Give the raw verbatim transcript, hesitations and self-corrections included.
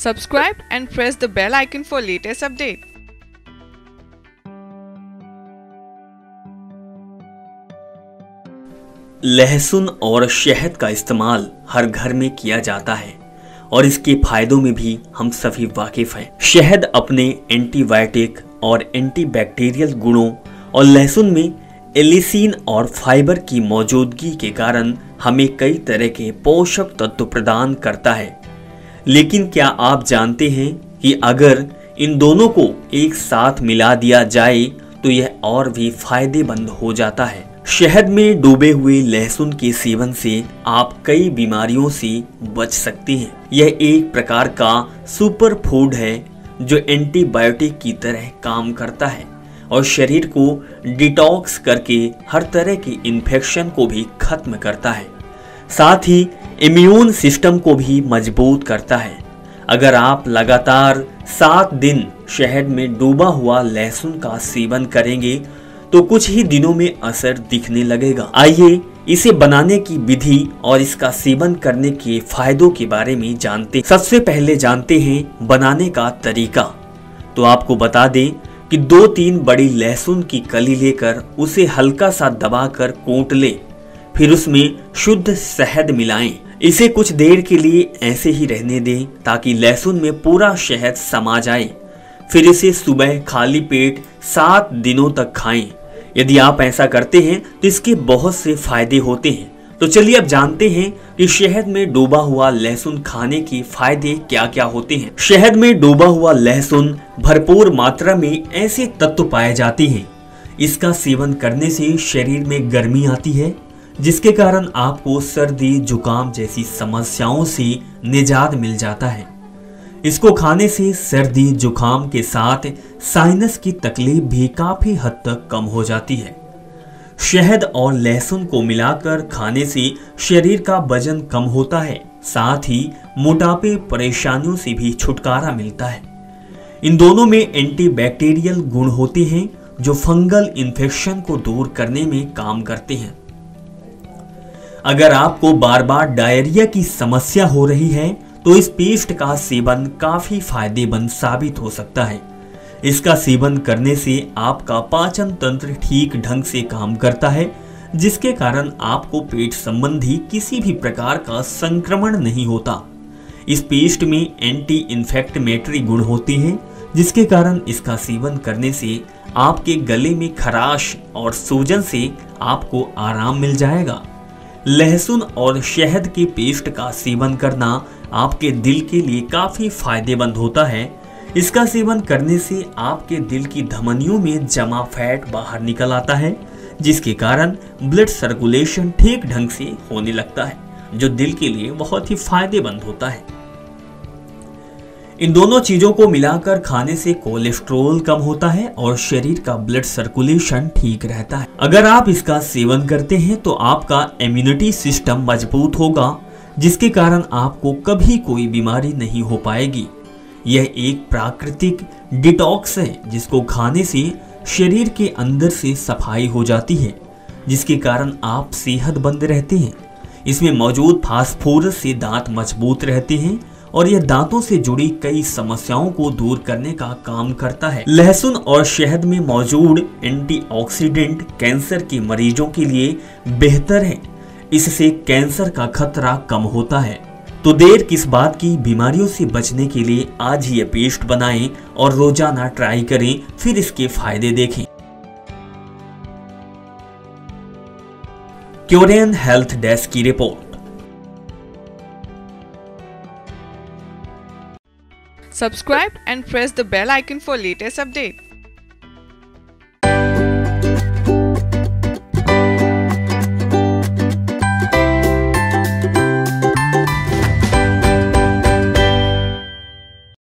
Subscribe and press the bell icon for latest update. लहसुन और शहद का इस्तेमाल हर घर में किया जाता है और इसके फायदों में भी हम सभी वाकिफ हैं। शहद अपने एंटीबायोटिक और एंटीबैक्टीरियल गुणों और लहसुन में एलिसिन और फाइबर की मौजूदगी के कारण हमें कई तरह के पोषक तत्व प्रदान करता है। लेकिन क्या आप जानते हैं कि अगर इन दोनों को एक साथ मिला दिया जाए तो यह और भी फायदेमंद हो जाता है। शहद में डूबे हुए लहसुन के सेवन से आप कई बीमारियों से बच सकते हैं। यह एक प्रकार का सुपर फूड है जो एंटीबायोटिक की तरह काम करता है और शरीर को डिटॉक्स करके हर तरह के इन्फेक्शन को भी खत्म करता है, साथ ही इम्यून सिस्टम को भी मजबूत करता है। अगर आप लगातार सात दिन शहद में डूबा हुआ लहसुन का सेवन करेंगे तो कुछ ही दिनों में असर दिखने लगेगा। आइए इसे बनाने की विधि और इसका सेवन करने के फायदों के बारे में जानते हैं। सबसे पहले जानते हैं बनाने का तरीका। तो आपको बता दें कि दो तीन बड़ी लहसुन की कली लेकर उसे हल्का सा दबाकर कूट ले, फिर उसमें शुद्ध शहद मिलाएं। इसे कुछ देर के लिए ऐसे ही रहने दें ताकि लहसुन में पूरा शहद समा जाए। फिर इसे सुबह खाली पेट सात दिनों तक खाएं। यदि आप ऐसा करते हैं तो इसके बहुत से फायदे होते हैं। तो चलिए अब जानते हैं कि शहद में डूबा हुआ लहसुन खाने के फायदे क्या क्या होते हैं। शहद में डूबा हुआ लहसुन भरपूर मात्रा में ऐसे तत्व पाए जाते हैं। इसका सेवन करने से शरीर में गर्मी आती है, जिसके कारण आपको सर्दी जुकाम जैसी समस्याओं से निजात मिल जाता है। इसको खाने से सर्दी जुकाम के साथ साइनस की तकलीफ भी काफी हद तक कम हो जाती है। शहद और लहसुन को मिलाकर खाने से शरीर का वजन कम होता है, साथ ही मोटापे परेशानियों से भी छुटकारा मिलता है। इन दोनों में एंटीबैक्टीरियल गुण होते हैं जो फंगल इन्फेक्शन को दूर करने में काम करते हैं। अगर आपको बार बार डायरिया की समस्या हो रही है तो इस पेस्ट का सेवन काफी फायदेमंद साबित हो सकता है। इसका सेवन करने से आपका पाचन तंत्र ठीक ढंग से काम करता है, जिसके कारण आपको पेट संबंधी किसी भी प्रकार का संक्रमण नहीं होता। इस पेस्ट में एंटी इन्फेक्टमेटरी गुण होते हैं, जिसके कारण इसका सेवन करने से आपके गले में खराश और सूजन से आपको आराम मिल जाएगा। लहसुन और शहद के पेस्ट का सेवन करना आपके दिल के लिए काफ़ी फायदेमंद होता है। इसका सेवन करने से आपके दिल की धमनियों में जमा फैट बाहर निकल आता है, जिसके कारण ब्लड सर्कुलेशन ठीक ढंग से होने लगता है, जो दिल के लिए बहुत ही फायदेमंद होता है। इन दोनों चीज़ों को मिलाकर खाने से कोलेस्ट्रॉल कम होता है और शरीर का ब्लड सर्कुलेशन ठीक रहता है। अगर आप इसका सेवन करते हैं तो आपका इम्यूनिटी सिस्टम मजबूत होगा, जिसके कारण आपको कभी कोई बीमारी नहीं हो पाएगी। यह एक प्राकृतिक डिटॉक्स है जिसको खाने से शरीर के अंदर से सफाई हो जाती है, जिसके कारण आप सेहतमंद रहते हैं। इसमें मौजूद फास्फोरस से दांत मजबूत रहते हैं और यह दांतों से जुड़ी कई समस्याओं को दूर करने का काम करता है। लहसुन और शहद में मौजूद एंटीऑक्सीडेंट कैंसर के मरीजों के लिए बेहतर है। इससे कैंसर का खतरा कम होता है। तो देर किस बात की, बीमारियों से बचने के लिए आज ही ये पेस्ट बनाएं और रोजाना ट्राई करें, फिर इसके फायदे देखें। CureYen हेल्थ डेस्क की रिपोर्ट। Subscribe and press the bell icon for latest update.